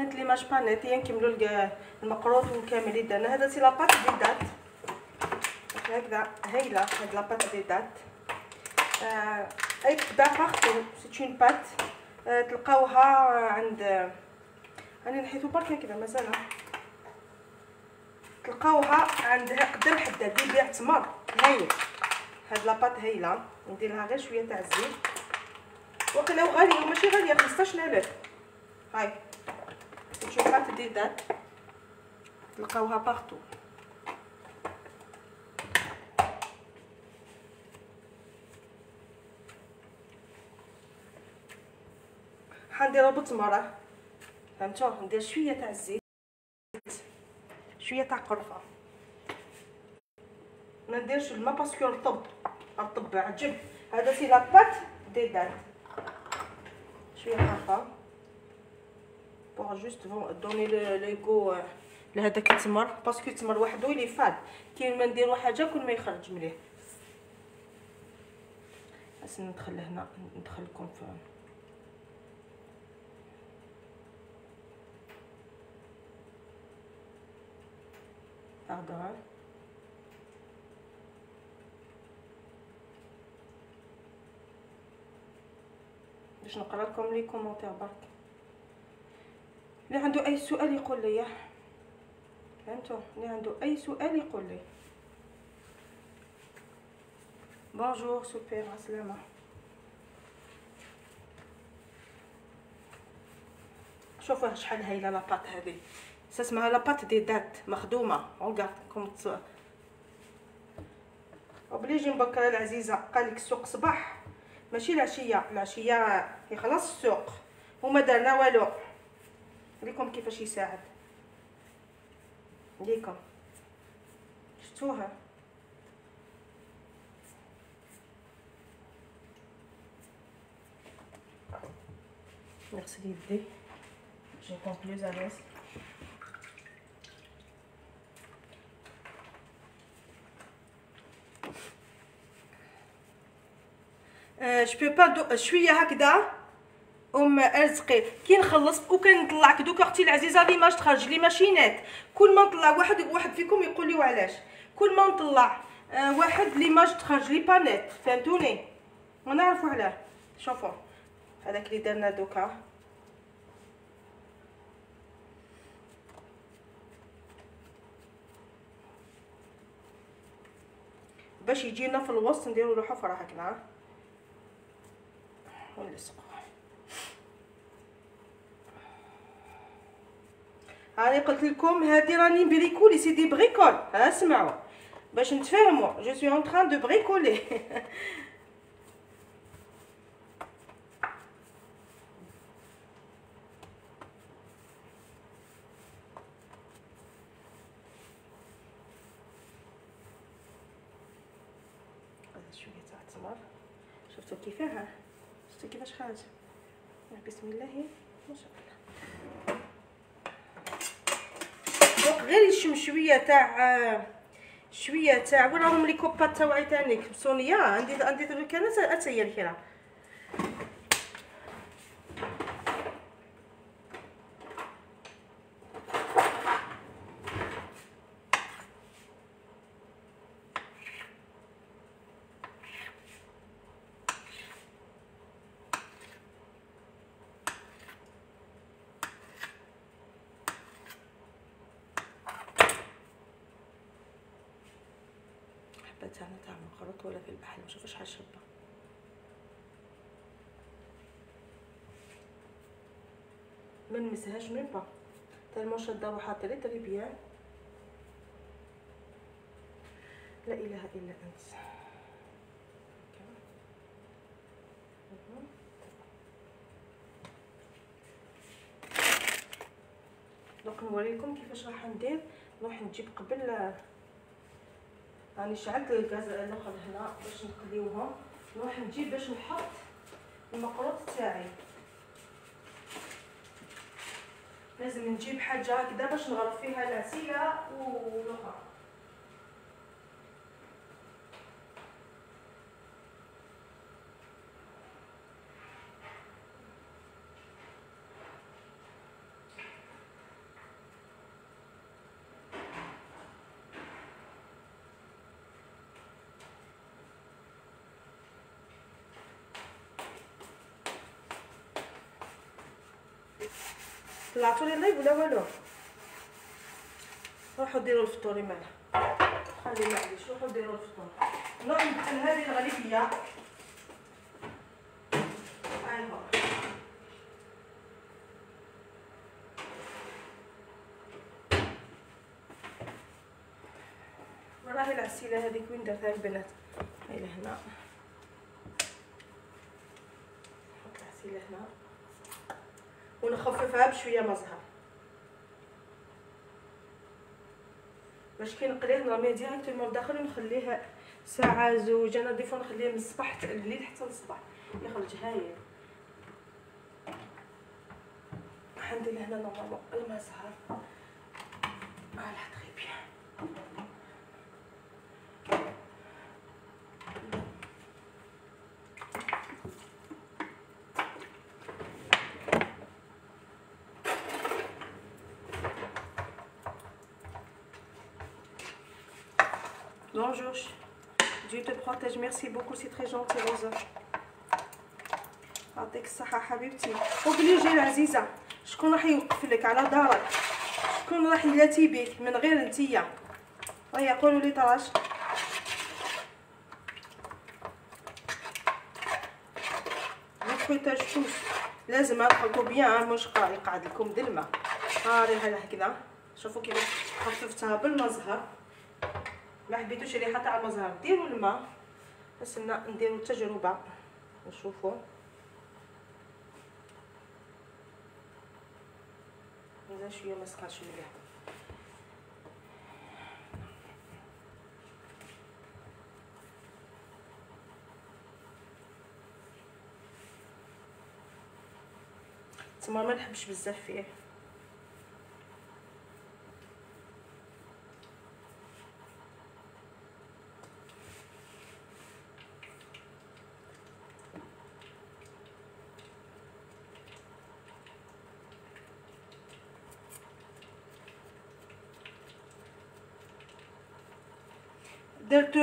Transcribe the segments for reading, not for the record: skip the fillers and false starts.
كانت لي ماشبانات هي نكملو المقروط وكامل يدارنا. هذا سي لاباط دي دات هكذا هايله. هاد لاباط دي دات اي طباخ خطو سي اون بات تلقاوها عند راني نحيتو برك هكذا مازال تلقاوها عندها قدام حداد اللي بيع تمر هايل. هاد لاباط هايله نديرلها غير شويه تاع الزيت وقيلا غاليه ماشي غاليه 15000. هاي تشوفات دي دات تلقاوها باغتو. حندير ابو تمره فهمتو، ندير شويه تاع الزيت شويه تاع قرفه، ما نديرش الماء باسكو رطب رطب عجب. هذا سي لاباط دي دات شويه قرفه بور جوست دوني لي غو لهذاك التمر باسكو التمر وحده لي فاد. كي ما نديرو حاجه كل ما يخرج مليح. بس ندخل هنا ندخل لكم في هذا باش نقرا لكم لي كومونتير برك. اللي عنده اي سؤال يقول لي، فهمتوا؟ اللي عنده اي سؤال يقول لي. بونجور سوبر عسلامه. شوفوا شحال هايله لاباط هذه، اسمها لاباط دي دات مخدومه. وقعتكم اوبليجي نبكر العزيزه قالك السوق صباح ماشي العشيه، العشيه يخلص السوق وما دارنا والو. ليكم كيفاش يساعد ليكم. شفتوها نغسل يدي باش نكون بلوز اليز. جو بو با شويه هكذا ارزقي كي نخلص وكنطلع كدوك. اختي العزيزه ليماج تخرج لي ماشينات. كل ما نطلع واحد فيكم يقول لي وعلاش كل ما نطلع واحد ليماج تخرج لي بانات، فهمتوني؟ ما نعرفوا علاه. شوفوا هذاك اللي درنا دوكا باش يجينا في الوسط نديروا له حفره هكذا ونلصقوا. راني قلت لكم هذه راني بريكولي سي دي بريكول. ها سمعوا باش نتفاهموا. جو سوي اون تران دو بريكولي. شويه تاع التمر. شفتوا كيفاه؟ شفتوا كيفاش خرج؟ بسم الله ما شاء الله. غير يشم شويه تاع وراهم لي كوبات تاعي ثاني كبسونيه عندي الركانه اتايا الكرا. تاعنا تاع المخروط ولا في البحر نشوف شحال شابه. ما نمسهاش من با تالمون شاده روحها تري تري بيان. لا اله الا انت. دوك نوريكم كيفاش راح ندير. نروح نجيب قبل راني شعلت الغاز الاخر هنا باش نقليوهم. نروح نجيب باش نحط المقروط تاعي. لازم نجيب حاجه هكذا باش نغرف فيها العسيله والاخرى. طلعتوا لي لايف ولا والو؟ روحوا ديروا الفطوري مالها، خلي معليش روحوا ديروا الفطور. نوع نبدل هذه الغالبيه ايوا راهي العسيله هذيك وين درتها البنات؟ هاي لهنا نحط العسيله هنا ونخففها بشويه ما زهر باش كي نقليه نرميه ديريكتومون لداخل ونخليها ساعه زوج. انا ضيفو نخليه من الصباح حتى الليل حتى الصباح يخرج هايل. عندي لهنا نورمالمون الما زهر فوالا تري بيان. Bonjour, Dieu te protège, merci beaucoup, c'est très gentil Rosa. يعطيك الصحة حبيبتي. وبليجي العزيزة، شكون راح يوقفلك على دارك؟ شكون راح يلاتي بيك من غير انتيا؟ وهي قولوا لي طراش. الخويطة جوج لازم تحركو بيان مش يقعد لكم دلمة. ريها هكذا، شوفوا كيفاش خففتها بالمزهر. ما حبيتوش الريحه تاع المزهر ديروا الماء، نستنى نديروا التجربه ونشوفوا. هذا شويه ما سخنش مليح. التمر ما نحبش بزاف فيه. درتو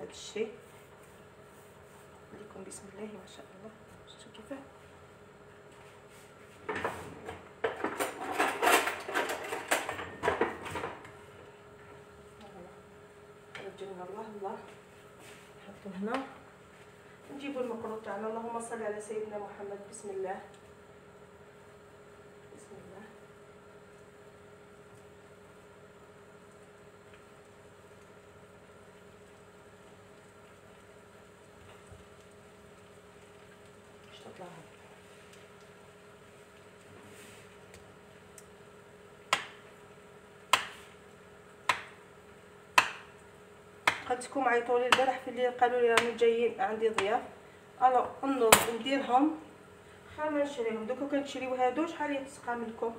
هذا الشيء. عليكم بسم الله ما شاء الله. شفتوا كيفاه رجعنا. الله الله نحطو هنا نجيبو المقروط تاعنا. اللهم صل على سيدنا محمد. بسم الله بسم الله. قلتلكم عيطوا لي البارح في الليل قالوا لي راني جايين عندي ضياف، الو نوض نديرهم خير ما نشريهم. دوكا كنشريو هادو شحال يتسقى منكم.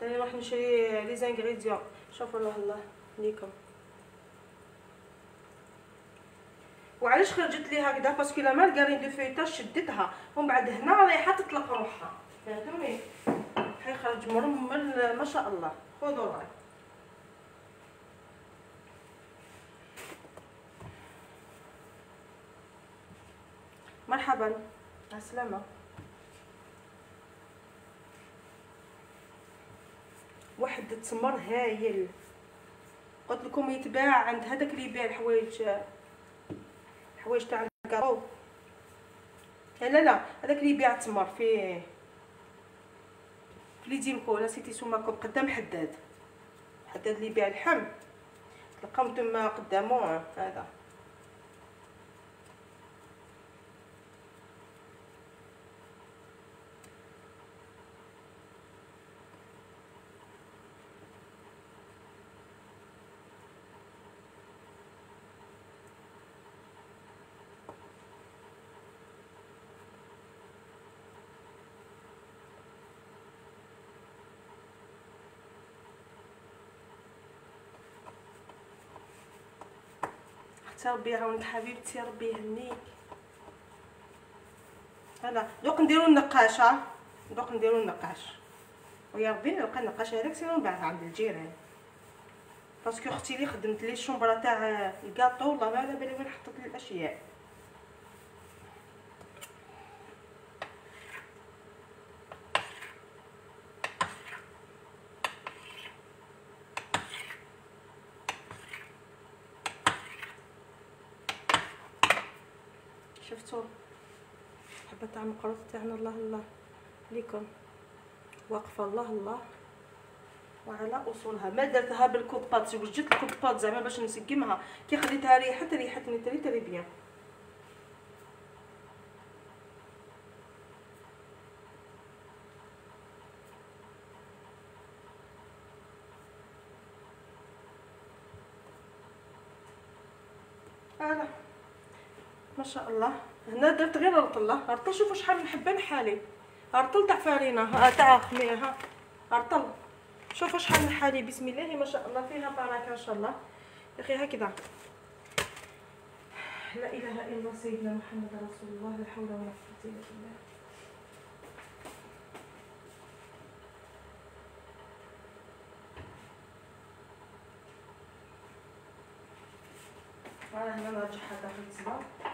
تاني نروح نشري لي زانغريديون. شوفوا الله الله ليكم. وعلاش خرجت لي هكذا؟ باسكو لا مارغارين دو فويطاج شدتها ومن بعد هنا ريحه تطلق روحها، فهمتوني؟ حيخرج مرمل ما شاء الله. خذوا راي مرحبا مع السلامه. واحد التمر هايل قلت لكم يتباع عند هذاك اللي يبيع الحوايج تاع الكاكاو. لا هذاك اللي يبيع التمر في ديمكو ولا سيتي سوماكو قدام حداد اللي يبيع اللحم، تلقاهم تما قدامو. هذا حتى ربي يعاونك حبيبتي، ربي يهنيك. هلا دوك نديرو النقاشه، دوك نديرو النقاش، ويا ربي نلقى النقاش هذاك سير نباعها عند الجيران، باسكو اختي لي خدمت لي الشومبره تاع الكاطو والله ما على بالي وين حطت لي الاشياء. شفتوا حبه تاع المقروط تاعنا، الله الله ليكم واقفه الله الله وعلى اصولها. ما درتها بالكوبات، زوجت الكوبات زعما باش نسقمها، كي خليتها ريحت ريحتني تري تري بيان. هلا ما شاء الله هنا درت غير رطله، رطل شوفوا شحال من حبه لحالي، رطل تاع فارينه تاع خميره، ها رطل شوفوا شحال من حالي. بسم الله ما شاء الله فيها بركه ان شاء الله يا اخي هكذا. لا اله الا الله سيدنا محمد رسول الله، لا حول ولا قوه الا بالله. راه هنا نرجع حتى في الصباح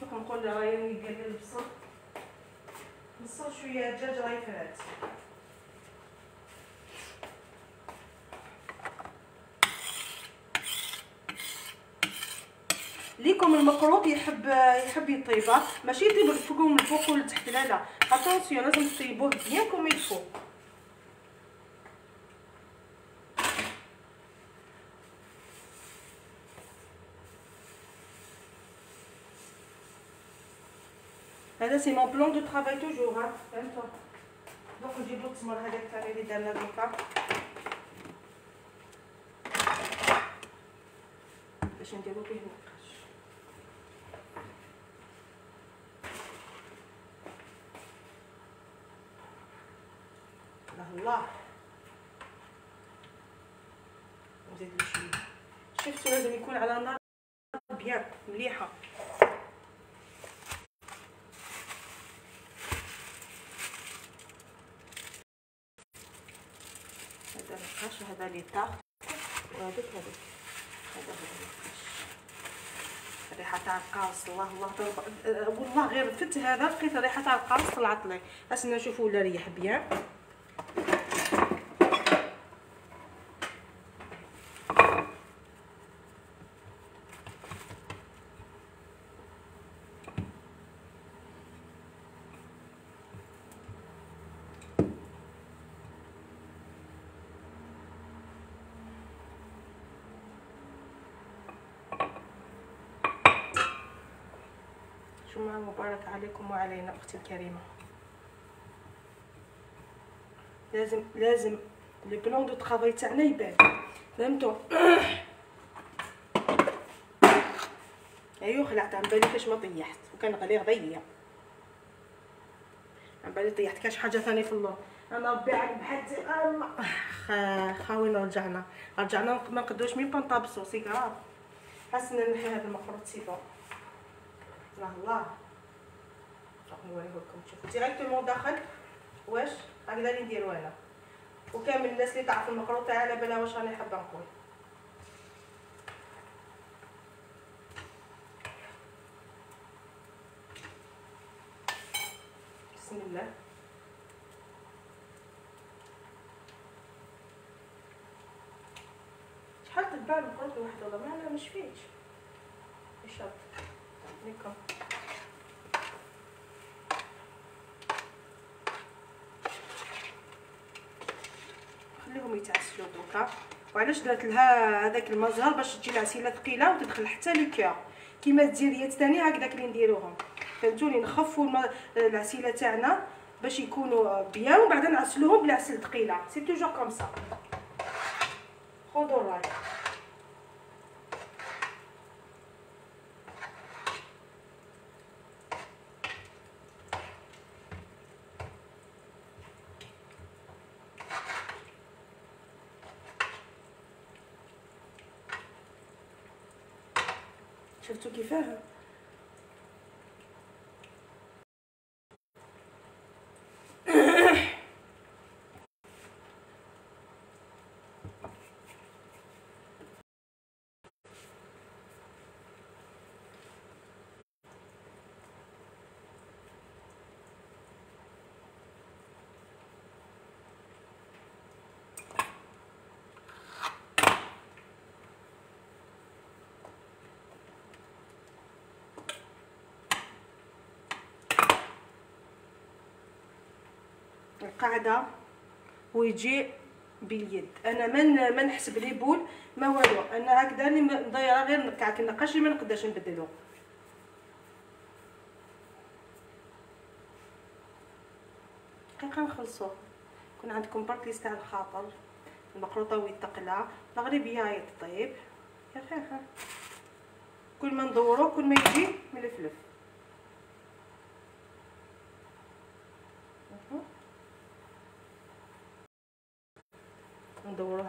دوك نقول لها راني ندير البصل، بصل شويه دجاج راهي فرات. ليكم المقروط يحب يطيبه، ماشي يطيب الفوق من الفوق ولا تحت، لا لا اتونسيون لازم تطيبوه بيان كوم يلفو. هذا سي مون بلون دو طرافاي توجور، ها فهمتو. دوك نجيب لك التمر هذاك الثاني اللي درنا دوكا باش نديرو فيه النقاش. الله الله نزيد له شويه. شفتو لازم يكون على نار بيان مليحه. النقاش هذا لي طاخ وهذاك هذا الريحه تاع القاص، الله الله والله غير فت هذا لقيت الريحه تاع القاص طلعت لي. اسنا نشوفوا ولا ريح بيان. جمعة مباركة عليكم وعلينا أختي الكريمة. لازم لي بلون دو طرافاي تاعنا يبان، فهمتو. أيوا خلعت عن بالي كاش ما طيحت، وكان غلي غضية عن بالي طيحت كاش حاجة ثانية في اللون. أنا ربي عاد بحالتي خاوينا رجعنا ما نقدروش ميم با نطابسو سي كراف. حسنا نحي هذا المخروط سي بون. الله الله راح نوريه لكم، تشوفوا ديريكتومون داخل واش هكذا اللي نديرو انا، وكامل الناس اللي تعرف المقروطه على بالها واش راني حابه نقول. بسم الله شحال تتباع المقروطه وحده، والله ما انا مش فيتش الشط ليكم. خليهم يتعسلوا دوكا. وعلاش درت لها هذاك المزهر باش تجي العسيله ثقيله وتدخل حتى للكيا، كيما الديريات ثاني هكذاك اللي نديروهم، فهمتوني. نخفوا العسيله تاعنا باش يكونوا بيان، ومن بعد نعسلوهم بالعسل ثقيله. سي توجور كوم سا. خذوا الراي شفتوا كيفاه. القاعده ويجي باليد، انا ما نحسب لي بول ما والو، انا هكذا دايره غير نقطع النقاش اللي ما نقدرش نبدلو. دقيقه نخلصوه. كون عندكم برك ليست على الخاطر المقروطه والثقله المغربيه هي تطيب يا خير. كل ما ندورو كل ما يجي ملفلف. ندوروه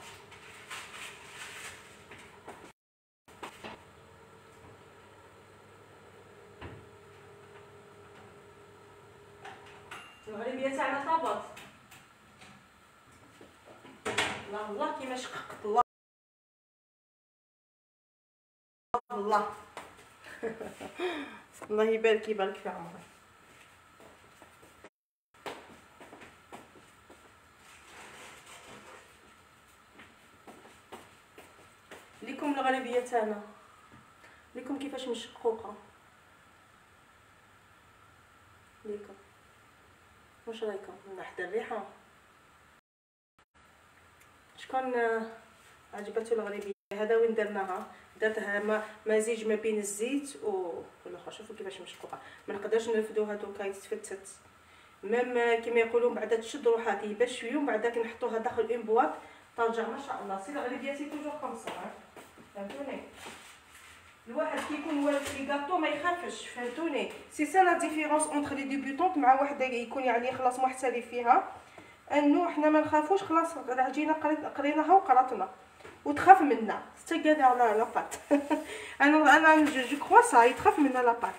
المغربيه تاعنا طابط. الله الله كيما شققت. الله الله الله يبارك يبارك في عمرك. ليكم المغربيه تاعنا، ليكم كيفاش مشقوقه. ليكم واش رايكم من ناحيه الريحه؟ شكون عجبته المغربيه؟ هذا وين درناها، درتها مزيج ما بين الزيت والاخر. شوفوا كيفاش مشقوقه، ما نقدرش نرفدوها دوكا يتفتت ميم كما يقولوا. بعدا تشد روحها طيبه شويه، ومن بعدا كنحطوها داخل الانبواط ترجع ما شاء الله. سي المغربيه سي توجور كوم سا، فهمتوني. الواحد كيكون واقف في الكاطو ما يخافش، فهمتوني. سي سا لا ديفيرونس اونتر لي ديبيوتونت مع واحد يكون يعني خلاص محترف فيها، انه حنا ما نخافوش. خلاص العجينه قريناها وقراتنا وتخاف منا استقاد على لاباط. انا جو كرو سا يتخاف منا لاباط،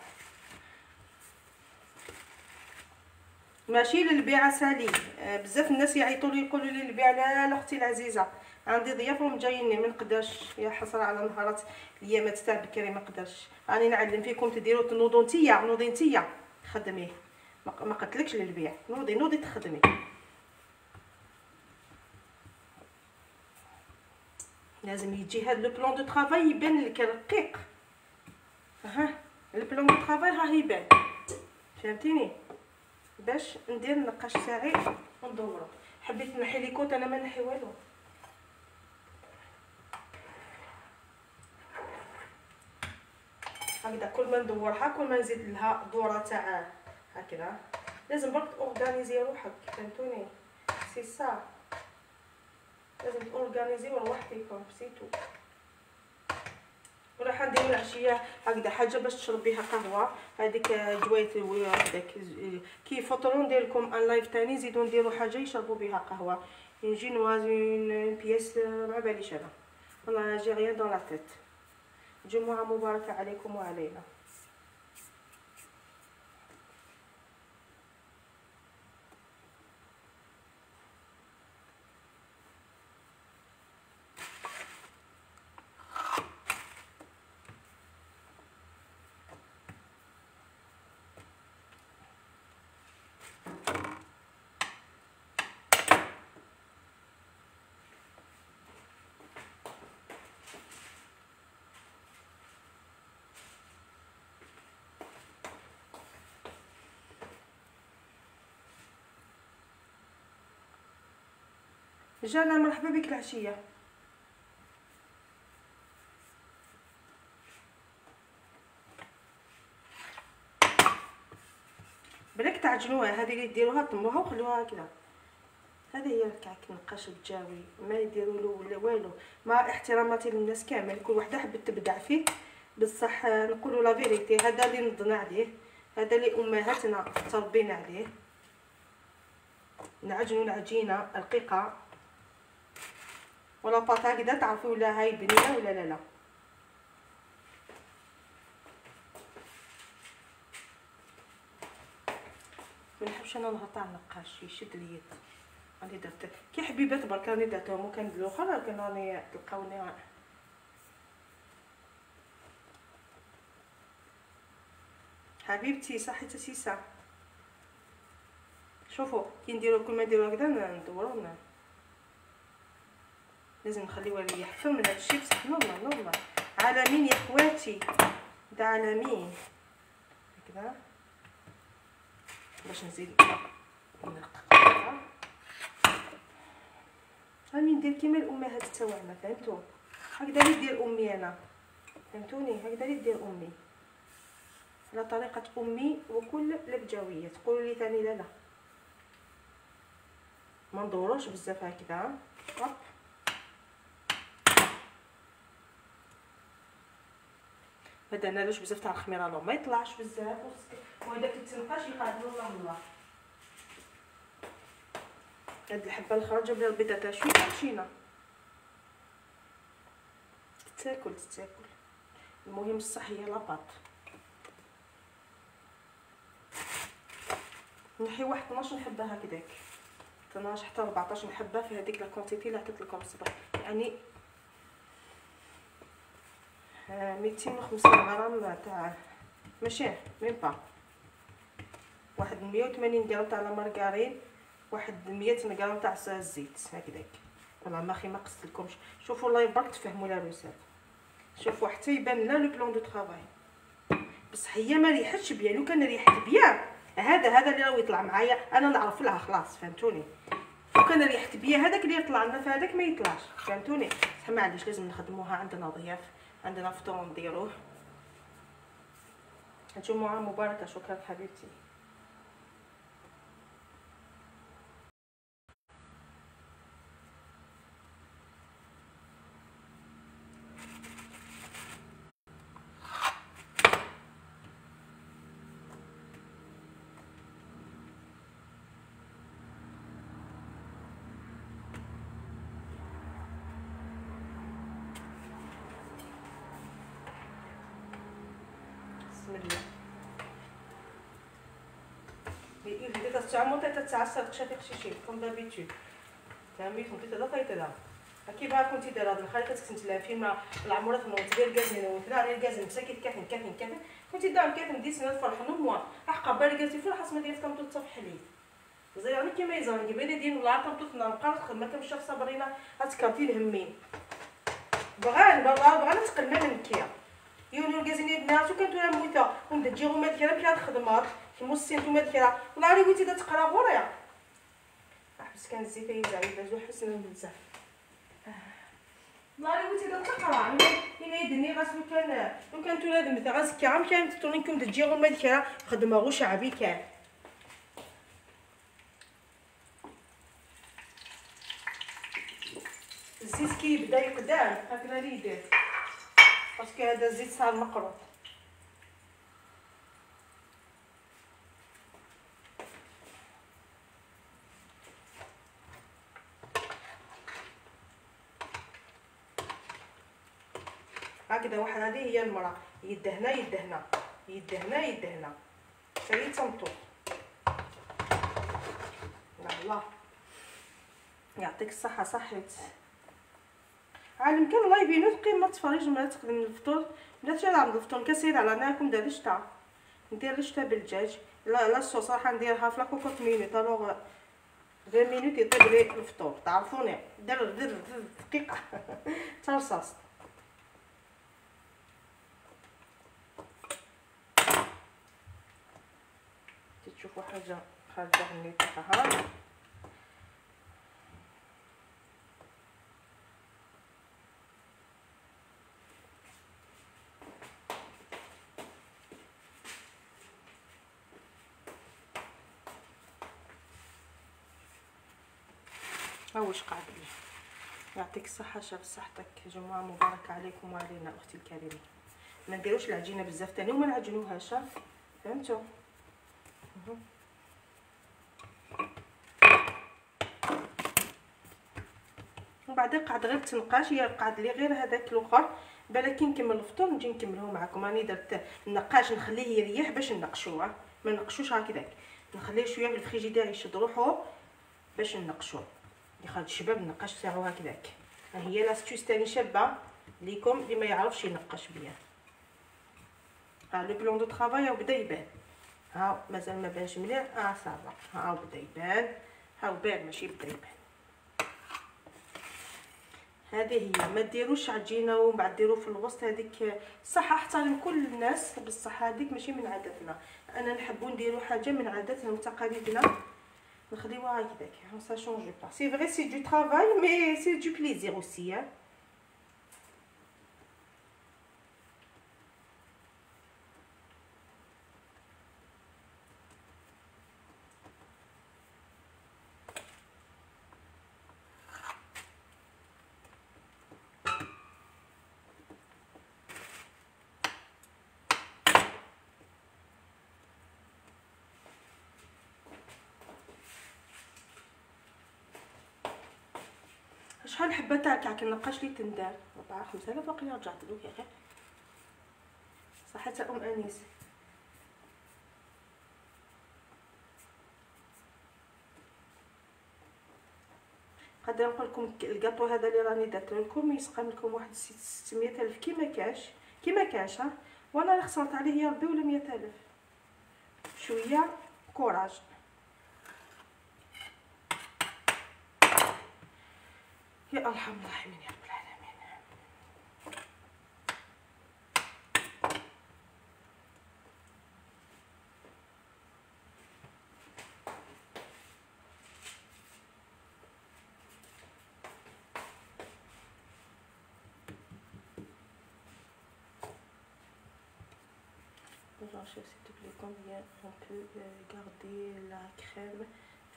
ماشي للبيعه سالي. بزاف الناس يعيطوا لي يقولوا لي البيعه لا اختي العزيزه عندي ضياف وهم جاييني ما نقدرش. يا حسره على نهارات اليامات تاع بكري ما نقدرش. راني نعلم فيكم تديروا تنوضوا نتيا، نوضي نتيا خدميه، ما قلتلكش للبيع. نوضي نوضي تخدمي. لازم يجي هاد لو بلون دو طرافاي يبان لك رقيق. ها لو بلون دو طرافاي راه يبان، فهمتيني. باش ندير النقاش تاعي وندورو. حبيت نحي لي كوت، انا ما نحي والو. هكذا كل ما ندورها كل ما نزيد لها دوره تاع هكذا. لازم برك تورغانيزي روحك، فهمتوني. سي سا لازم تورغانيزيو روحكم سيتو. وراح ندير العشيه هكذا حاجه باش تشرب بها قهوه. هذيك جويت وهذاك كي فطروا ندير لكم ان لايف ثاني، زيدوا نديروا حاجه يشربوا بها قهوه. اون جينواز اون بياس ما باليش انا والله جي غيان دون لا تيت. جمعة مباركة عليكم وعلينا. جانا مرحبا بك العشيه. بلاك تعجنوها هذه اللي ديروها طموها وخلوها هكذا، هذه هي الكعك النقاش الجاوي، ما يديروا له ولا والو، مع احتراماتي للناس كامل كل وحده حبت تبدع فيه، بصح نقولوا لا فيريتي، هذا اللي نضنا عليه، هذا اللي امهاتنا تربينا عليه. نعجنوا العجينه رقيقه ولا باط هكذا، تعرفوا ولا هاي بنيه ولا لا. ما نحبش انا نهطع النقاش يشد اليد. راني درت كي حبيبات برك، راني درتهم وكان بالاخر راني تلقاوني حبيبتي صحي تسيسه. شوفوا كي نديرو كل ما نديرو هكذا ندورو، لازم نخليوها ليا حفه من هادشي بصح نورمال نورمال. على مين يا خواتي؟ دا على مين هكذا باش نزيد نرققها. راني ندير كيما الامهات تاوعنا، فهمتو؟ هكذا اللي دير امي انا، فهمتوني؟ هكذا اللي دير امي على طريقه امي وكل البجاويه. تقولوا لي ثاني لا لا ما ندوروش بزاف هكذا، هوب ما درنالوش بزاف تاع الخميره، لو ما يطلعش بزاف وهذاك التنقاش يقعد والله والله. هاد الحبه الخرجه بلا البيضه تاع شويه عشينا تاكل تاكل، المهم الصحيه لاباط. نحي واحد 12 حبه هكذاك، 12 حتى 14 حبه في هذيك لا كونتيتي اللي عطيت لكم الصباح، يعني 250 غرام تاع ماشي ميم با، واحد 180 غرام تاع المارغرين، واحد 100 غرام تاع الزيت هكذاك. والله ما اخي ما قصت لكمش، شوفوا الله يبارك تفهموا لا روسات، شوفوا حتى يبان لنا لو بلون دو طرافاي. بصح هي ما ريحتش بيا، لو كان ريحت بيا هذا اللي راه يطلع معايا انا نعرف لها خلاص، فهمتوني؟ لو كان ريحت بيا هذاك اللي يطلع لنا فهذاك ما يطلعش، فهمتوني؟ بصح معليش لازم نخدموها، عندنا ضياف عندنا فطور نديروه. الجمعه مباركه. شكرا حبيبتي. بديت تستعمل حتى تتعصب تشافي خشيشي كوم دابيتود، تمي كنت تضغطي تدا اكيد بقى كنتي دايره الخليطه كنت لافين مع العمورات نوت غير الكازين وثنا على الكازين مساكين كافين كافين كافين كنت دايره الكافين ديت سنه الفرح نموا حقا بالك قلتي فرحه ما ديرت كم تطفح لي زيراني كيما يزرن قبيله ديال والله كم تطنا نقرخ ما كنمشي صابرينا هتكرتي الهمين بغا نتقلنا منكيا يونو الكازين ديال بناتو كانت ولا موثه وندجيو ما كيرا بلا الخدمات موسين توما ديرها والله راه ويتي تتقرا غوريا حبس كان الزيت يزعيد زو حسن بزاف والله راه ويتي تتقرا من يدني غاس لو كان تولاد متغاز كام كان تطونيكم تجيو ما ديرها خدمه غو شعبي كان الزيت كي بدا يقدام هكذا لي يدير باسكو هذا الزيت صار مقروط. هكذا واحد هذه هي المراه يدهنا يدهنا يدهنا يدهنا سي تنطو والله يعطيك الصحه صحيت عالم كان الله يبينو قيمه تفرج ما تقدم الفطور بلاتي عند الفطور كسير على ناكم دابا الشتا ندير الشتا بالدجاج لا الصوص راح نديرها في لاكوكوط مينوت الوغ 20 مينوت يطيب لي الفطور تعرفوني در دقيقه ترصاص تشوفوا حاجه خارجه من التفاهه واش قاعدين. يعطيك الصحه، شاف صحتك. جمعه مباركه عليكم وعلينا اختي الكريمه. ما نديروش العجينه بزاف ثاني وما نعجنوهاش، فهمتوا؟ ومن بعد قعد غير تنقاش، هي قعد لي غير هذاك الاخر. بلكي نكمل الفطور نجي نكملوه معكم. راني درت النقاش نخليه يريح باش ننقشوه، ما نقشوش هكذاك، نخليه شويه في الفريجيدير يشد روحو باش ننقشوه. يخرج الشباب النقاش تاعو هكذاك. ها هي لاستيوس تاني شابه ليكم اللي ما يعرفش ينقش بيها. ها لو بلون دو طرافاي بدا يبان، ها مازال ما بانش مليح. ها صافا، ها بدا يبان، ها بان ماشي بدا يبان. هذه هي. ما ديروش عجينه ومن بعد ديروا في الوسط هذيك. صح احترم كل الناس، بصح هذيك ماشي من عاداتنا. انا نحبوا نديروا حاجه من عاداتنا وتقاليدنا، نخليوها هكذاك. ها سا شونجي با، سي فري سي دو طرافاي مي سي دو بليزير اوسي. ها شحال حبه تاع الكعك النقاش لي تندار 4 5000 باقي رجعت له غير صحه ام انيس. نقدر نقول لكم الكاطو هذا اللي راني درت لكم يسقم لكم واحد 600,000 كيما كاش. ها وانا اللي خسرت عليه يا ربي ولا 100,000. شويه كوراج. يا الحمد لله الرحمن يا رب العالمين. Bonjour chef, s'il te plaît, combien on peut garder la crème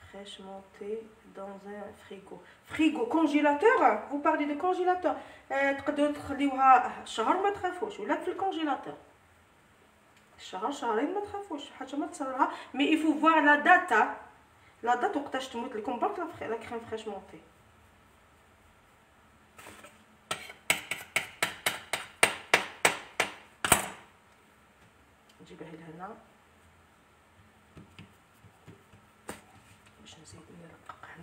fraîche montée dans un frigo. فريغو كونجيلاتور. vous parlez de congélateur. تقدروا تخليوها شهر ما تخافوش، ولا في الكونجيلاتور شهر شهرين ما تخافوش حتى ما تصرها. مي il faut voir la date. la date وقتاش تموت لكم برك لا كريم فريش مونتي. نجيبها لهنا باش نزيد نرقق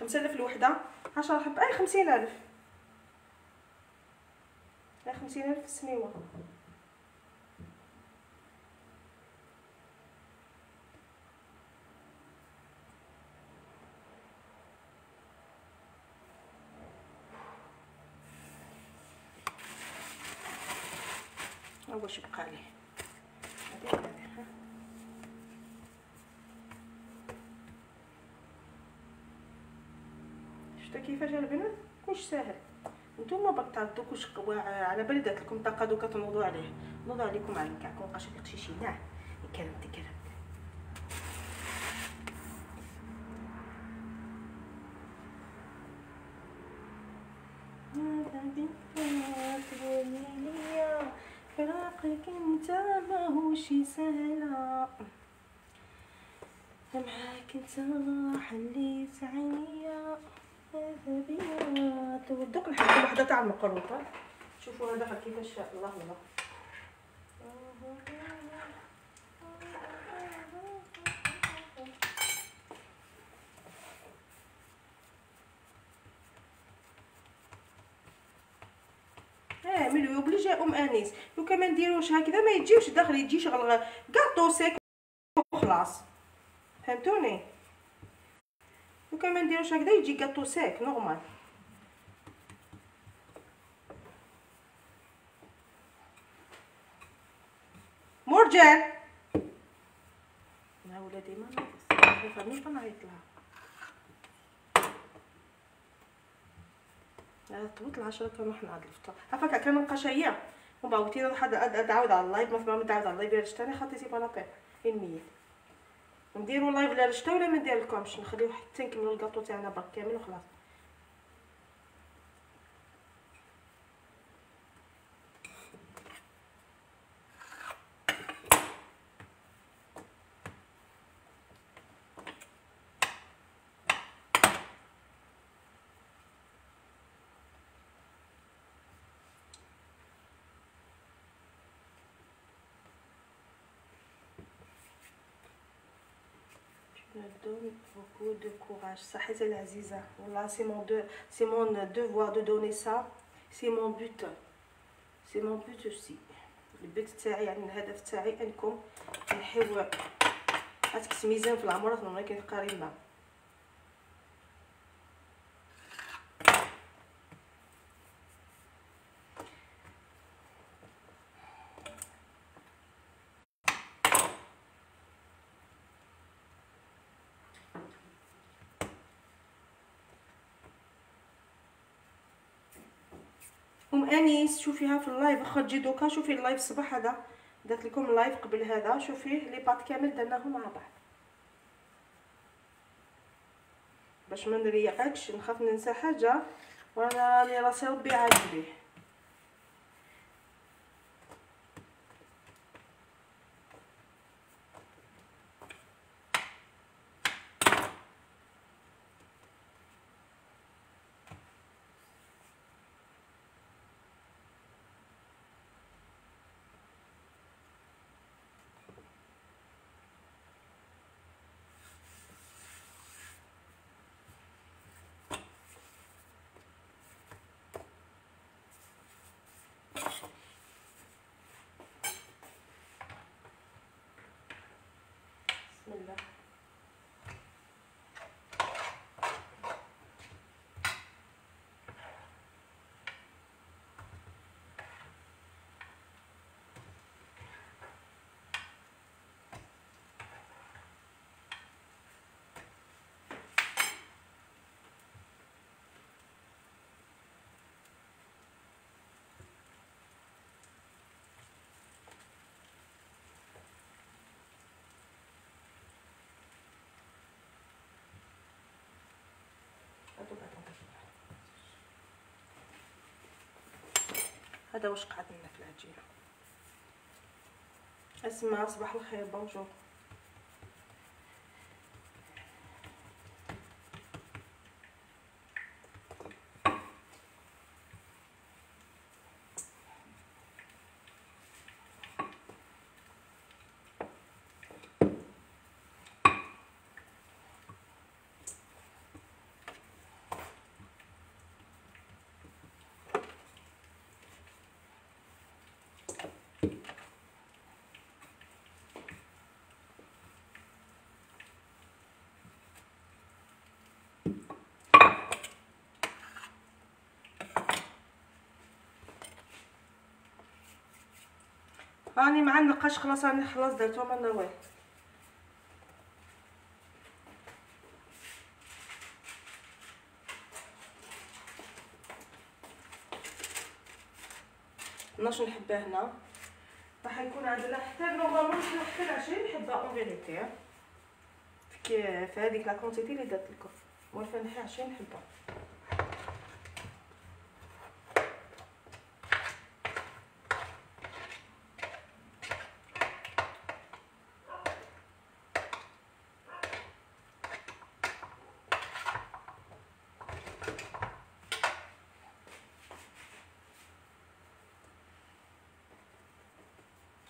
5000 الوحده. 10 حبات اي 50,000. اي 50,000 في السنيوه. ها واش بقى ليه كيفاش يا البنات؟ كلش ساهل. نتوما برك تعرفوا كلش قوا على بالي درت لكم طاقه دوكا تنوضوا عليه. نوضوا عليكم على الكعك ونقاش القشيشي. نعم كلمتي كلام. نادي تقولي لي فراقك انت ماهوش سهله، معاك انت حليت عينيا. دوك نحط وحده تاع المقروطه. شوفوا هذا كيفاش. الله الله ها مليو بلي ام انيس. لو كان ما نديروش هكذا ما يجيوش داخل، يجي شغل كاطو سيك وخلاص. فهمتوني؟ لو كان ما نديروش هكذا يجي كاطو ساك نورمال. الرجال. يا ولادي ما نقص، فمين بنعيط لها؟ طولت 10 كانوا احنا عاد الفطور، عفاك كان القشايه وباوتين لحد ادعود على اللايف، ما فما متعود على اللايف ديال الشتا، خاطر سي با لا بير 100. نديرو لايف لا الشتا ولا ما نديرلكمش، نخليو حتى نكملو الكاطو تاعنا برك كامل وخلاص. Donne beaucoup de courage. Saheza l'Aziza. Voilà, c'est mon devoir de donner ça. C'est mon but. C'est mon but aussi. Le but تاعي يعني الهدف تاعي أنكم نحيو أتكس ميزان في العمر رغم أنك قريبة. ام انيس شوفيها في اللايف، خرجي دوكا شوفي اللايف الصباح هذا، درت لكم اللايف قبل هذا، شوفيه لي بات كامل درناهم مع بعض باش ما نريحكش، نخاف ننسى حاجه وانا لي راسي ربي عاجبيه. بسم الله. هذا واش قعد لنا في العجينه. اسمع، صباح الخير، بونجور. راني مع النقاش خلاص، راني خلاص درتهم انا واه. ناش نحبها هنا راح يكون عندنا حتى نورمالمون حتى 20 حبه اون فيريتي في هذيك لا كونتيتي اللي درت لكم، موالفه نحي 20 حبه.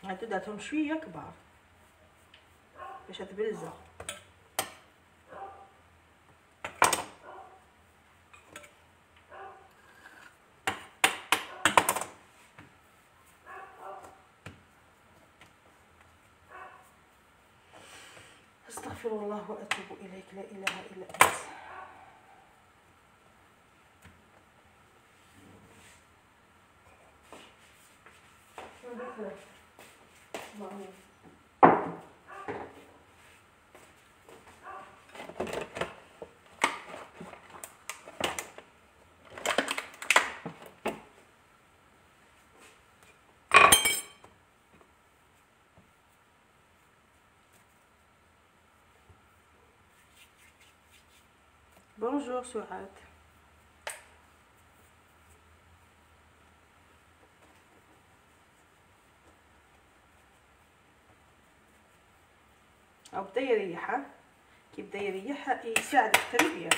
هادو درتهم شويه كبار باش تبلزق. استغفر الله واتوب اليك، لا اله الا انت. معروف. بونجور سعاد. أو بدا يريحها، كي بدا يريحها يساعد التربية.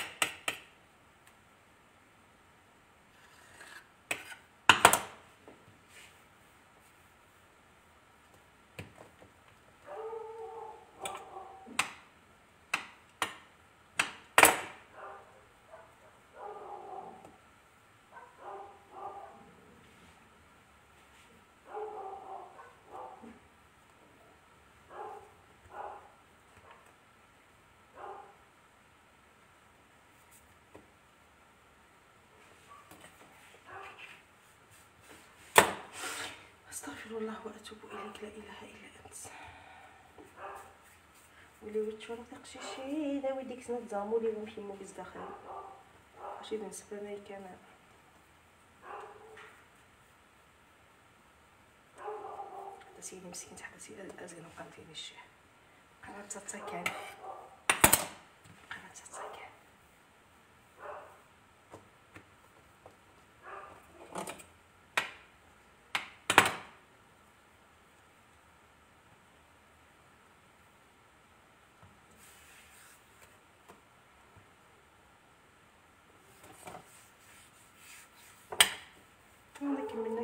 استغفر الله واتوب اليك، لا اله الا انت. ولي وتشو نطيقش شي داوي ديك سنه تزامو لي نمشي موكز داخل ماشي بالنسبه ليا كامل. هذا سيدي مسكين حتى سي ازغن وقاتيني الشيح قرات تتكان قرات تتكان. كملنا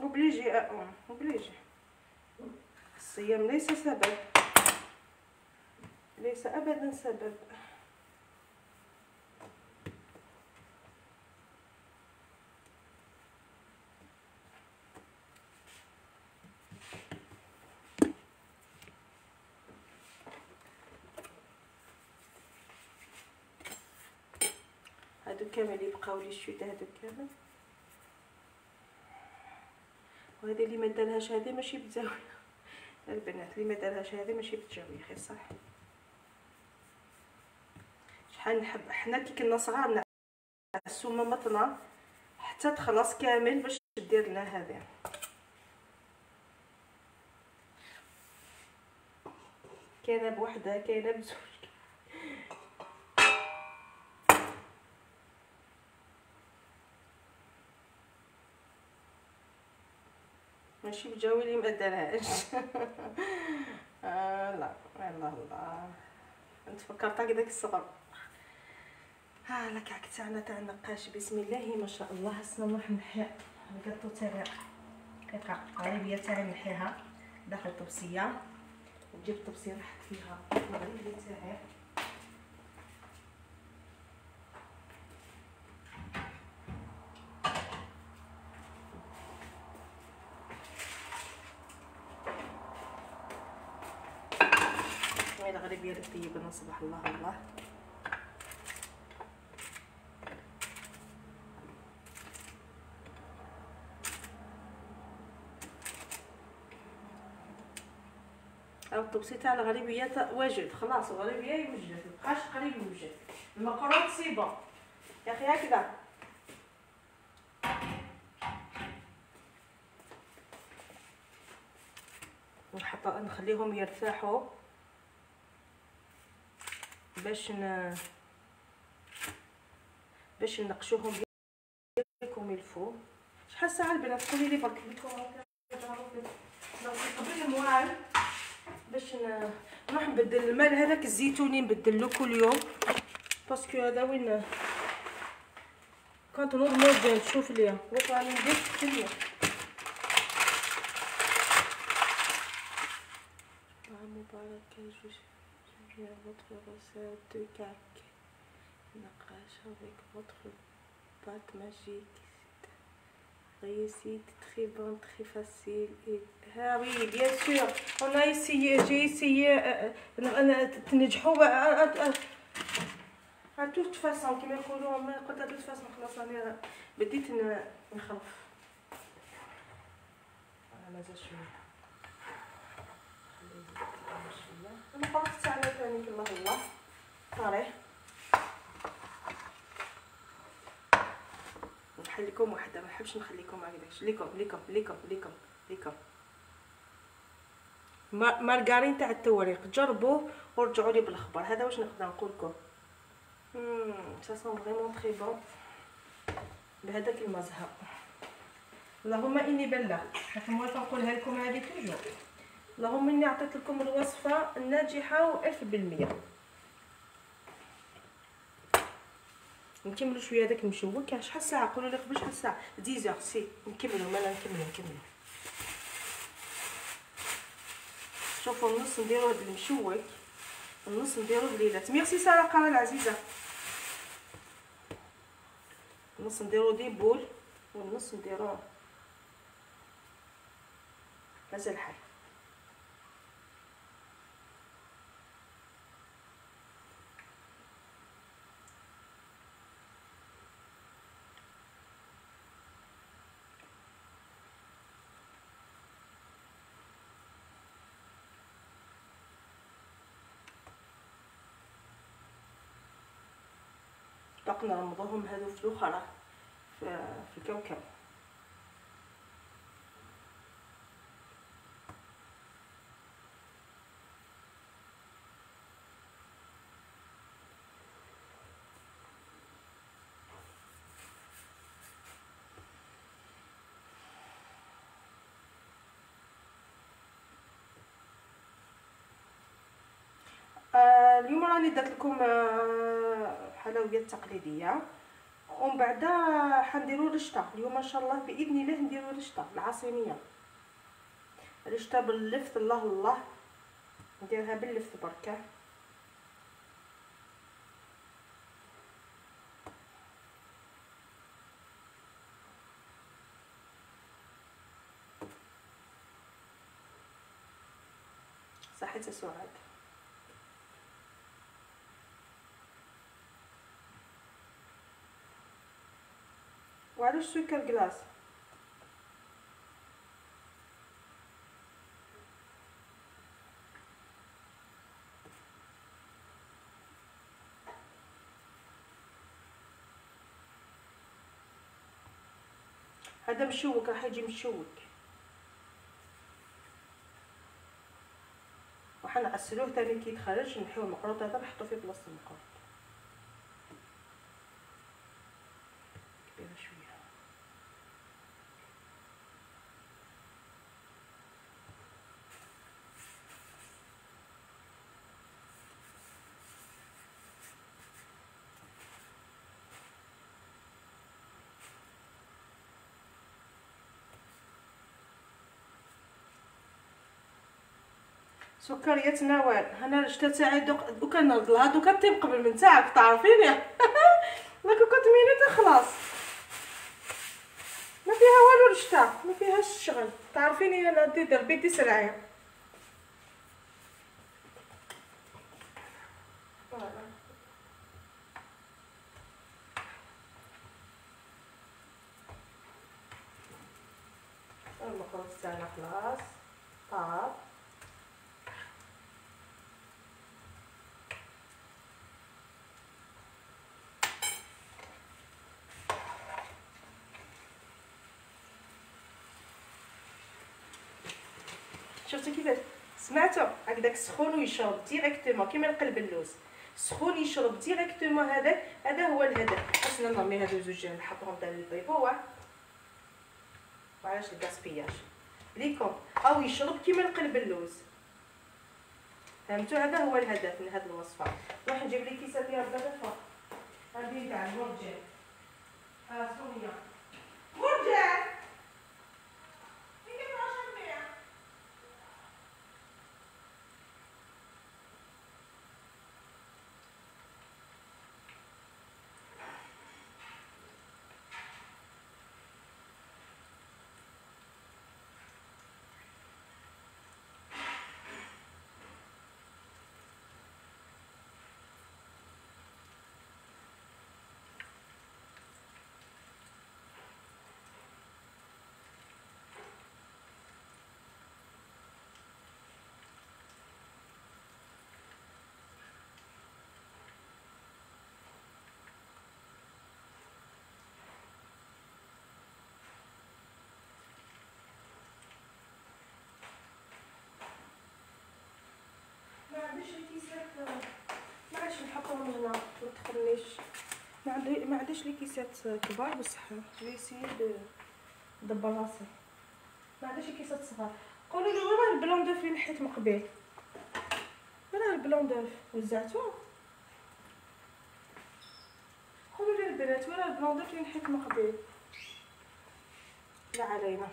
اوبليجي اقوم اوبليجي، الصيام ليس سبب، ليس ابدا سبب. هادو كامل يبقاو لي الشتا، هادو كامل. وهذه اللي ما دارهاش هذه ماشي بالزاويه البنات، اللي ما دارهاش هذه ماشي بالزاويه خير صح. شحال نحب حنا كي كنا صغار السمه مطنه حتى تخلص كامل باش دير لنا هذه. كاينه بوحدها كاينه بزوج. ماشي بجاوي اللي ما دارهاش. لا الله الله انت فكرت هكذاك الصغر. ها الكعك تاعنا تاع النقاش بسم الله ما شاء الله. هسه نروح نحي الكاطو تاعي كيقع القريبيه تاعي نحيها داخل الطبسيه، نجيب الطبسيه نحط فيها المغربيه تاعي الغريبيه الطيبه. انا صباح الله الله او الطبسي تاع الغريبيه واجد خلاص. الغريبيه يوجد مابقاش قريب يوجد. المقرون صيبه يا اخي هكذا ونحط نخليهم يرتاحوا باش نقشوهم بكم الفوق. شحال ساعه البنات قولي لي برك لكم قبل المواعن باش نروح نبدل الماء هذاك الزيتوني نبدل له كل يوم باسكو هذا وين كانت نور موجة نشوف ليها وقع لي نجف كلها مباركة جميع مطلوب سعد كعك نقاشة avec votre pâte magique réussite très bonne très facile et ها وي بيان سور انا ايسيي جي ايسيي تنجحوا ها تو تفاصون كيما يقولوا ما قلت هاد التفاصون خلاص انا بديت نخلف انا مازال شويه نقرا الساعه ثاني الله الله طريح نحل لكم وحده ما نحبش نخليكم هكذاش ليكم ليكم ليكم ليكم ليكم مارغرين تاع التوريق جربوه ورجعوا لي بالخبر. هذا واش نقدر نقول لكم سا سون فريمون تري بون بهذاك المزهر. اللهم اني بلغت كما تنقولها لكم هذه توجور. اللهم اني عطيت لكم الوصفه الناجحه و 1000%. نكملوا شويه داك المشوك. شحال ساعه قولوا لي قبل شحال ساعه 10 سي نكملوا مالا نكملوا. شوفوا النص نديروا هذا المشوك النص نديروا الليلات. ميرسي ساره قرا العزيزه. النص نديروا دي بول والنص نديروا هذا الحال. طقنا نرمضوهم هادو في الأخرى في الكوكب. اليوم راني درت لكم حلويات تقليديه ومن بعد حنديروا رشطه اليوم ان شاء الله باذن الله. نديروا رشطه العاصميه رشطه باللفت. الله الله نديرها باللفت بركه. صحه سعاد. وعلاش سكر كلاص؟ هذا مشوك راح يجي مشوك وحنعسلوه تاني كي يتخرج نحيو المقروط هذا نحطو في بلاصة المقروط. سكريات نوال انا رشته تاعي دوك كنردلها دوك تيم قبل من تاعك تعرفيني لا كنت مينيت خلاص ما فيها والو رشته ما فيهاش الشغل تعرفيني انا دير بيدي سرعه. المقروط تاعنا خلاص طاب. شفتو كيفاش سمعتو هكذاك سخون ويشرب ديريكتومون كيما القلب اللوز سخون يشرب ديريكتومون. هذا هو الهدف. خصنا نرمي هادو زوج نحطوهم تاع البيبوه معلاش الكاسبياج ليكم او يشرب كيما القلب اللوز. فهمتو هذا هو الهدف من هاد الوصفه. نروح نجيب لي كيسه ديال البطاطا هادي تاع المرجان. ها علاش ما عنديش لي كيسات كبار بصح جيسي ندبر راسي، ما عنديش كيسات صغار. قولوا لي وين البلون دوف اللي نحيت من قبل؟ وين البلون دوف وزعتوه؟ قولوا لي البنات وين البلون دوف اللي نحيت من قبل؟ لا علينا.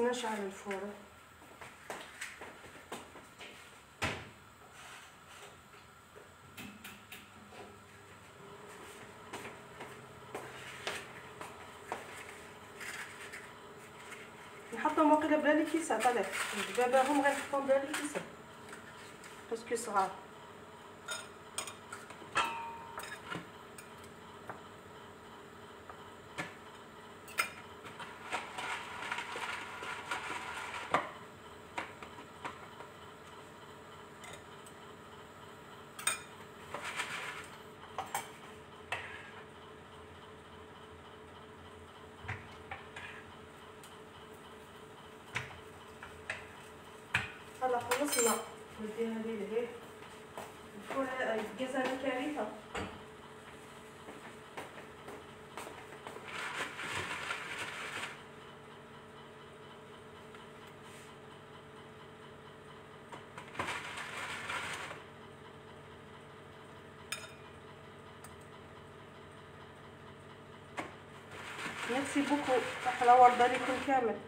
نشعل الفرن. نحطهم وقيله بلا لي كيسه، طلع دبابهم غنحطهم بلا لي كيسه باسكو صغار. خلصنا وديها هذه لهيه الفول الجزانه كارثه. ميرسي بوكو احلى ورده ليكم كامل.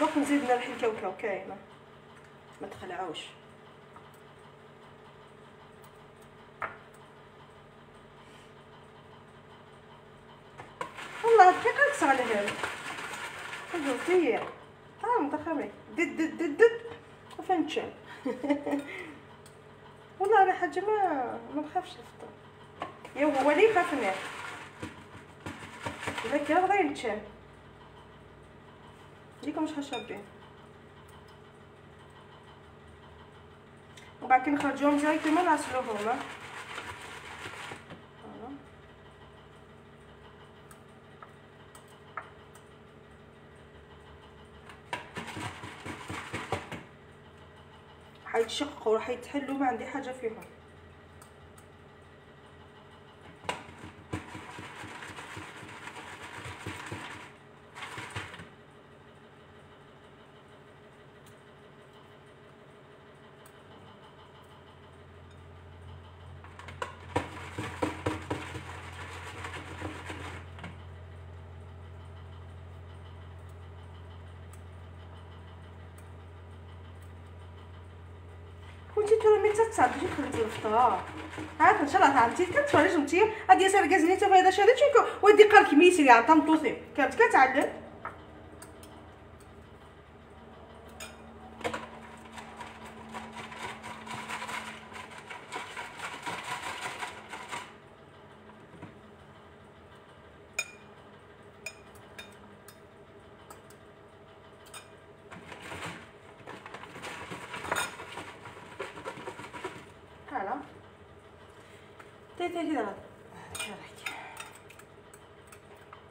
دوك نزيدنا الحكاوكاو كاينه ما تخلعوش. والله هاد الكيكه كتصالها لي كجوتيه طعم تخمي دد دد دد دد وفنتشال. والله انا حاجه ما نخافش الفطور، يا هو اللي يخاف منها الا كان غير ينتشال. ديكم شحال شابين وبعد كي نخرجوهم جاي كيما نعسلوهم. ها حيتشقوا راح يتحلوا، ما عندي حاجه فيهم. كنتي ترمي حتى تصاحبي خليتي الفطور، عاد ان شاء الله تعرفتي كتفرج انتي هادي ساره غازنيته في هذا شادي تشيكو ودي قالك ميسي اللي عطا مطوسي كانت كتعلم.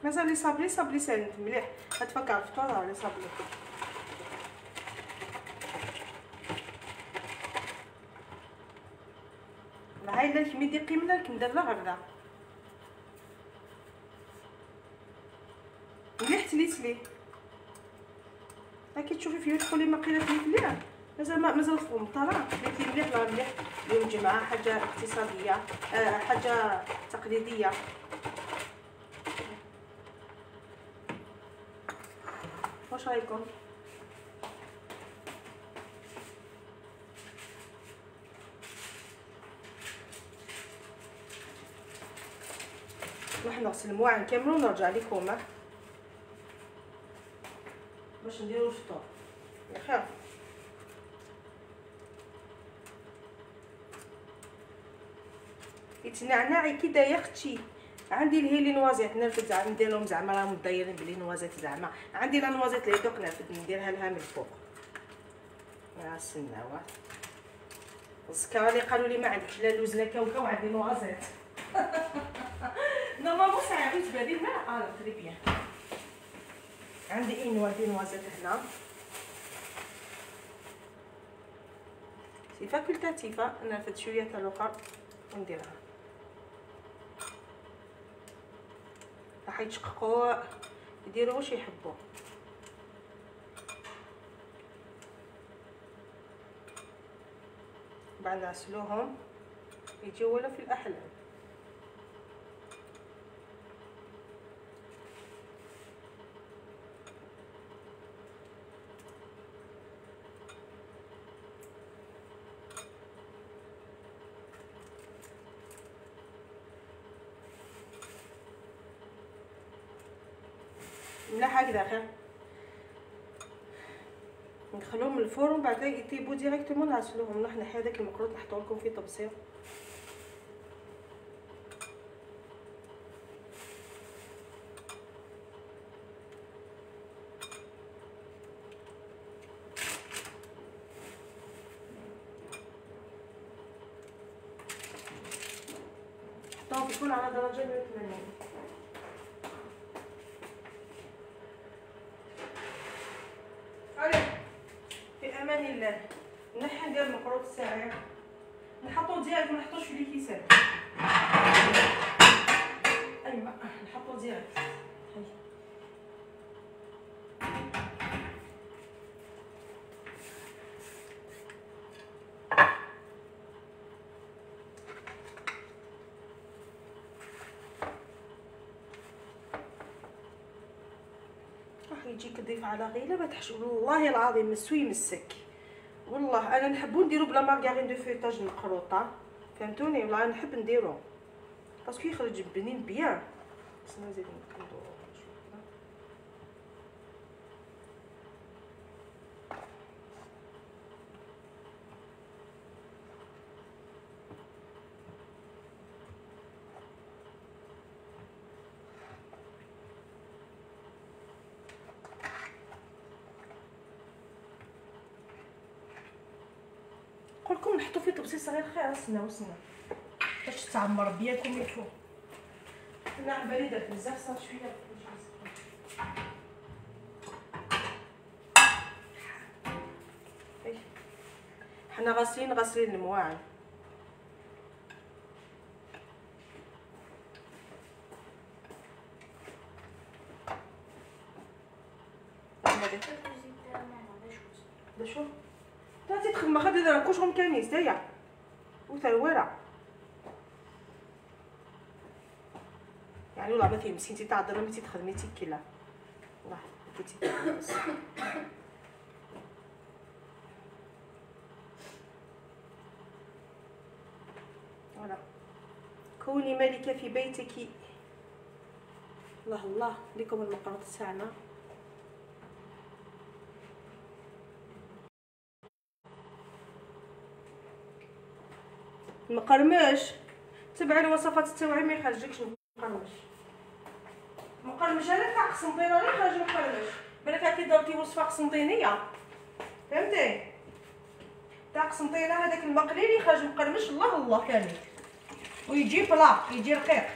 مازال لي صابلي صابلي ساند مليح، غتفكر الفطور راه لي صابلي. معايا لا الكميدي قيمنا الكندر لا غدا مليح تليت ليه. راكي تشوفي فيه تقولي ما قيله تليت ليه، مازال فوق الطرا تليت مليح راه مليح. اليوم جمعة حاجة اقتصادية حاجة تقليدية. وش رايكم؟ نروح نغسل المواعي نكملو ونرجع لكم باش نديرو الفطور. يا خير يتنعنعي كدا يا اختي. عندي الهيلينوازيت نرفد زعما نديرهم زعما راهم مدايرين بالهيلينوازيت زعما. عندي لانوازيت اللي دوق نرفد نديرها لها من الفوق مع السناوات. السكالي قالوا لي ما عندكش لا لوز لا كاوكاو، عندي نوازيت نورمالمون صعيب بديل ما انا تري بيان. عندي نوازيت هنا سيفا كلتاتيفا نرفد شويه تاع الاخر ونديرها راح يتشققوا يديروا واش يحبوا. بعد نغسلوهم يجيو ولا في الاحلام. ملاح هكذا خير. ندخلوهم الفرن ومن بعد يطيبوا ديريكتومون نغسلوهم. راح نحي هذاك المخروط نحطو لكم فيه طبسيل. نحطوهم بكل على درجة 180. نحي ندير المخروط السريع نحطو ديالك، منحطوش في الكيسان. ايوا نحطو ديالك راح يجيك ضيف على غيله ما تحش. والله العظيم مسوي مسك. والله انا نحبو نديرو بلا مارغارين دو فيتاج مقروطه، فهمتوني؟ والله نحب نديرو باسكو يخرج بنين بيان. خصنا نزيدو نقلبو لكم، نحطو فيه طبسيل صغير خير. سنه وسنه باش تتعمر بياكم يتو. انا على بالي درت بزاف صار شويه. حنا غاسلين المواعن. شو تاتي تخدم ما خدي داك كوشهم كانيس دايا وثروره يعني. والله ما فهمتي انت تاع الدرهم انت تخدمي تي كلا. والله كنتي ولا كوني ملكه في بيتك. الله الله ليكم المقراط تاعنا. مقرمش تبع الوصفات التوعي ما يخرجكش مقرمش. مقرمش انا تاع قسنطينه ولا يخرج مقرمش. بالك هاكي درتي وصفه قسنطينيه فهمتي تاع قسنطينه، هذاك المقلي اللي يخرج مقرمش. الله الله كامل ويجي بلا يجي رقيق.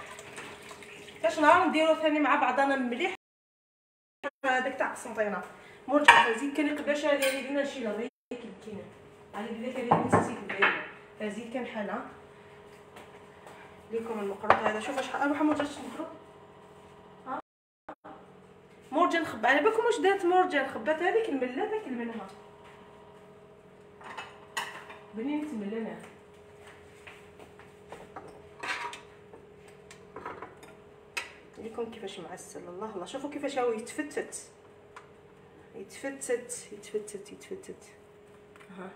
باش نهار نديرو ثاني مع بعضنا مليح هذاك تاع قسنطينه مرجع زين كان يقباش هذه اللي درنا شي لغيك الكينه على بذاك اللي نسيت ندير هزيل كان حاله ليكم المقروط هذا. شوف شحال محمد جات نضرب ها مرجان خبا. على بالكم واش دارت مرجان خبات هذيك المله داك المنها بنين تملنا. ليكم كيفاش معسل. الله الله شوفوا كيفاش هو يتفتت يتفتت يتفتت يتفتت. ها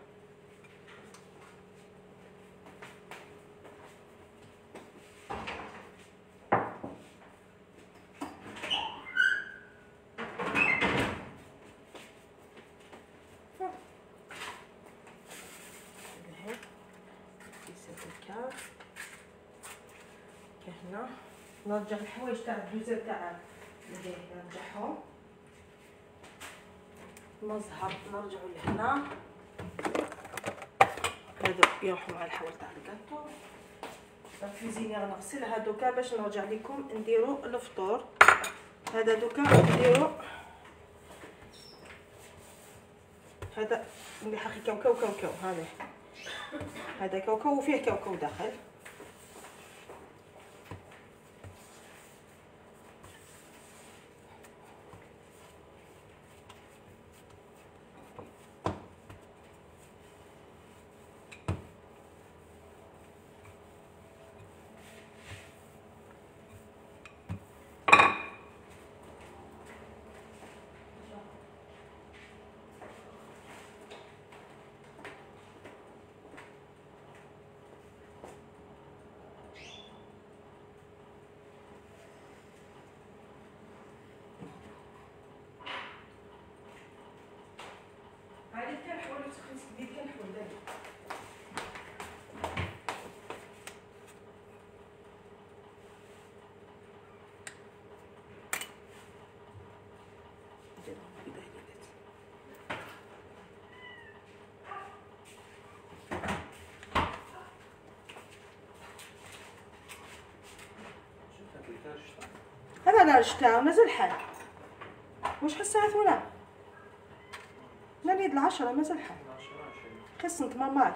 هنا نرجع الحوايج تاع الدوزه تاع اللي نرجعهم المزهر نرجعوا لهنا هادو يروحوا مع الحوايج تاع الكاطو الكوزيني غنغسل هادوكا باش نرجع لكم نديروا الفطور. هذا دوكا نديروا هذا اللي حقي كاوكاو كاوكاو هذا هذا كاوكاو وفيه كاوكاو داخل. هذا انا رشتها مازال الحال واش حسات ولا لا نيد العشرة مازال الحال قسمت ماماي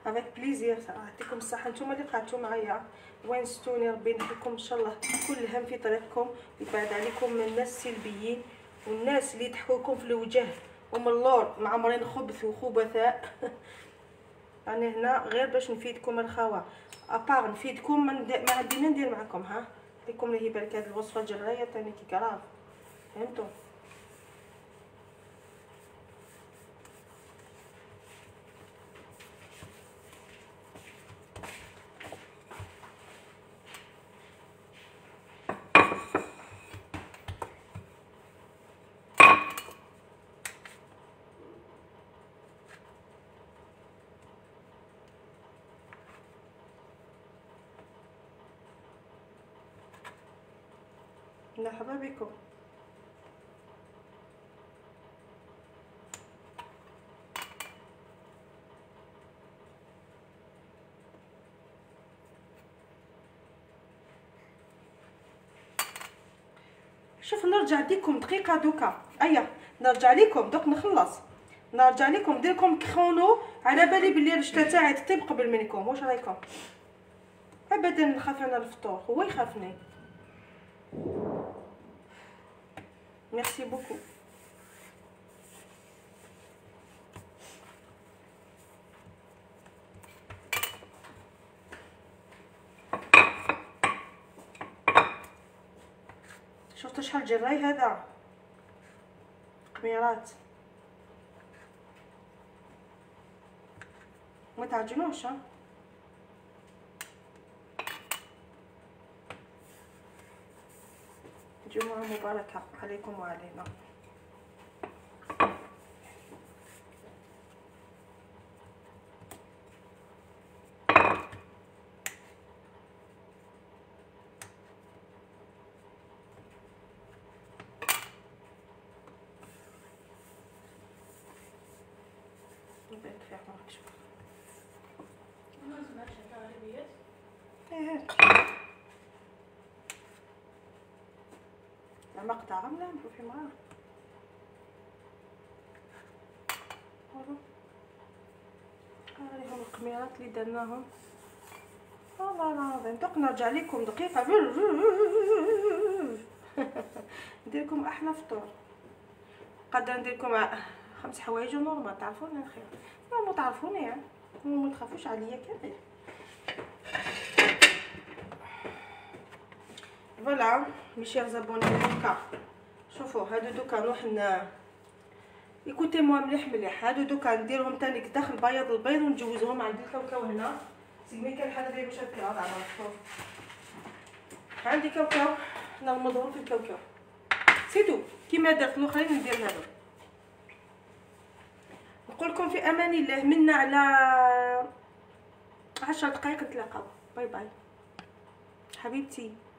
avec plaisir. يعطيكم الصحه نتوما اللي بقيتو معايا وين ستوني ربي ينحيكم ان شاء الله كل هم في طريقكم يبعد عليكم من الناس السلبيين والناس اللي يضحكوكم في الوجه ومن اللور معمرين خبث وخبثاء. انا هنا غير باش نفيدكم الخوا ابار نفيدكم ما عندي ما ندير معكم. ها لكم اللي هي برك هاد الوصفه الجرايه ثاني كي كراف فهمتوا. مرحبا بكم. شوف نرجع لكم دقيقه دوكا ايا نرجع لكم دوك نخلص نرجع لكم ندير لكم كرونو على بالي بلي الشتا تاعي تطيب قبل منكم. واش رايكم؟ ابدا نخاف انا الفطور هو يخافني. Merci beaucoup. شفتوا شحال جراي هذا قميرات ما تعجنوش. ها جمعة مباركة عليكم وعلينا. مقطع عملها نشوف في معاه. التقميرات اللي درناهم والله العظيم. دوك نرجع لكم دقيقه ندير لكم احلى فطور. قادره ندير لكم 5 حوايج نورمال، تعرفوني الخير ما تعرفوني يعني ما تخافوش عليا كامل. فوالا ميشير زابوني هكا، شوفوا هادو دوكا نروح ايكوتي موا مليح مليح. هادو دوكا نديرهم تاني كداخل البياض البيض ونجوزهم عندي الكاوكاو هنا. سيمي كان حدا داير بشكل هذا على الفوق، عندي كاوكاو هنا المضغوط في الكاوكاو سيدو كيما درت الاخرين ندير هادو. نقول لكم في امان الله، منا على 10 دقائق نتلاقاو. باي باي حبيبتي.